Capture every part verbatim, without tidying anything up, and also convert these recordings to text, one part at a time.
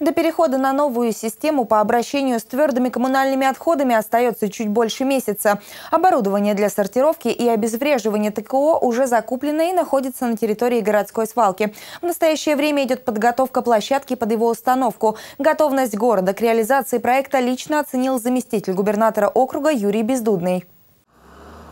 До перехода на новую систему по обращению с твердыми коммунальными отходами остается чуть больше месяца. Оборудование для сортировки и обезвреживания ТКО уже закуплено и находится на территории городской свалки. В настоящее время идет подготовка площадки под его установку. Готовность города к реализации проекта лично оценил заместитель губернатора округа Юрий Бездудный.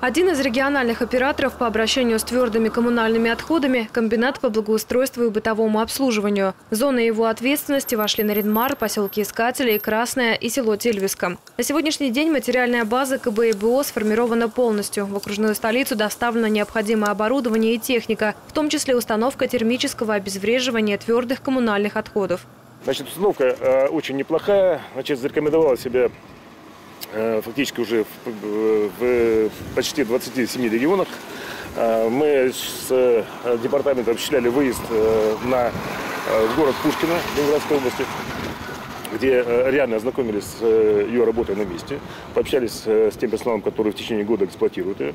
Один из региональных операторов по обращению с твердыми коммунальными отходами – комбинат по благоустройству и бытовому обслуживанию. Зоны его ответственности вошли Нарьян-Мар, поселки Искателя, Красное и село Тельвиском. На сегодняшний день материальная база КББО сформирована полностью. В окружную столицу доставлено необходимое оборудование и техника, в том числе установка термического обезвреживания твердых коммунальных отходов. Значит, установка э, очень неплохая, значит, зарекомендовала себя фактически уже в, в почти двадцати семи регионах. Мы с департаментом осуществляли выезд на город Пушкино Ленинградской области, где реально ознакомились с ее работой на месте, пообщались с тем персоналом, который в течение года эксплуатирует ее.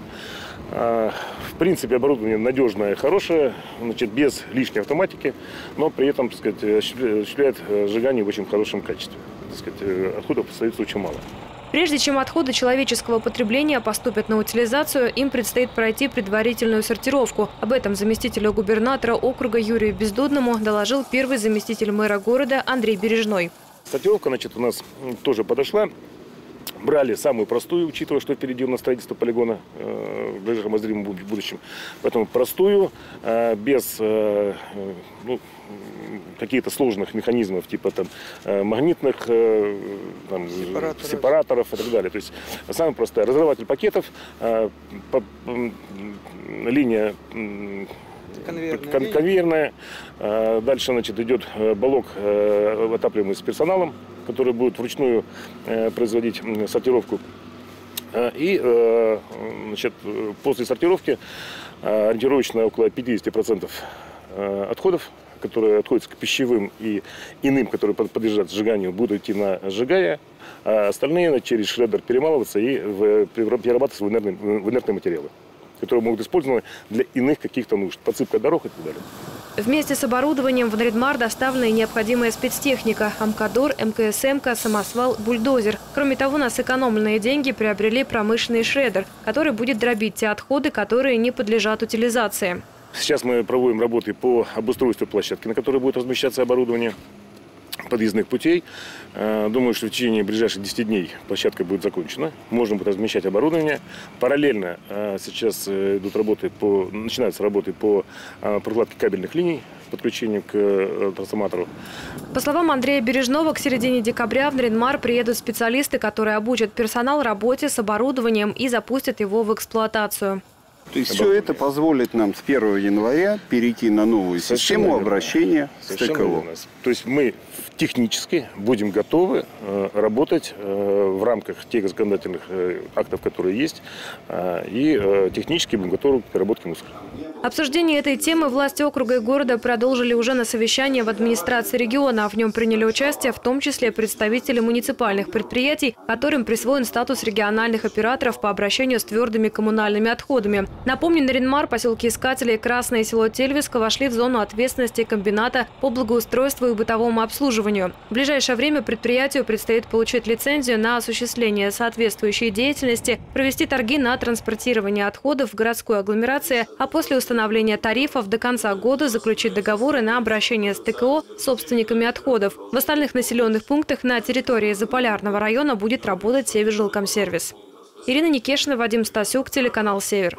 В принципе, оборудование надежное и хорошее, значит, без лишней автоматики, но при этом, так сказать, осуществляет сжигание в очень хорошем качестве. Так сказать, отходов остается очень мало. Прежде чем отходы человеческого потребления поступят на утилизацию, им предстоит пройти предварительную сортировку. Об этом заместителю губернатора округа Юрию Бездудному доложил первый заместитель мэра города Андрей Бережной. Сортировка, значит, у нас тоже подошла. Брали самую простую, учитывая, что впереди у нас строительство полигона в ближайшем обозримом будущем. Поэтому простую, без ну, каких-то сложных механизмов, типа там, магнитных там, сепараторов. сепараторов и так далее. То есть самая простая. Разрыватель пакетов, линия... Конвейерная. Конвейерная. Дальше, значит, идет балок, отапливаемый с персоналом, который будет вручную производить сортировку. И, значит, после сортировки ориентировочно около пятидесяти процентов отходов, которые отходятся к пищевым и иным, которые подлежат сжиганию, будут идти на сжигание, а остальные через шредер перемалываться и перерабатываться в инертные, в инертные материалы, которые могут использованы для иных каких-то нужд, подсыпка дорог и так далее. Вместе с оборудованием в Нарьян-Мар доставлена и необходимая спецтехника – Амкадор, МКСМК, самосвал, бульдозер. Кроме того, на сэкономленные деньги приобрели промышленный шредер, который будет дробить те отходы, которые не подлежат утилизации. Сейчас мы проводим работы по обустройству площадки, на которой будет размещаться оборудование подъездных путей. Думаю, что в течение ближайших десяти дней площадка будет закончена. Можно будет размещать оборудование. Параллельно сейчас идут работы по, начинаются работы по прокладке кабельных линий, подключению к трансформатору. По словам Андрея Бережного, к середине декабря в Нарьян-Мар приедут специалисты, которые обучат персонал работе с оборудованием и запустят его в эксплуатацию. То есть все это позволит нам с первого января перейти на новую Совершенно систему верно. обращения Совершенно с ТКО. Верно. То есть мы технически будем готовы э, работать э, в рамках тех законодательных э, актов, которые есть, э, и э, технически будем готовы к переработке мусора. Обсуждение этой темы власти округа и города продолжили уже на совещании в администрации региона. В нем приняли участие в том числе представители муниципальных предприятий, которым присвоен статус региональных операторов по обращению с твердыми коммунальными отходами. Напомню, Нарьян-Мар, поселки Искателей, Красное и село Тельвиска вошли в зону ответственности комбината по благоустройству и бытовому обслуживанию. В ближайшее время предприятию предстоит получить лицензию на осуществление соответствующей деятельности, провести торги на транспортирование отходов в городской агломерации, а после установления тарифов до конца года заключить договоры на обращение с ТКО с собственниками отходов. В остальных населенных пунктах на территории Заполярного района будет работать Севержилкомсервис. Ирина Никешина, Вадим Стасюк, телеканал Север.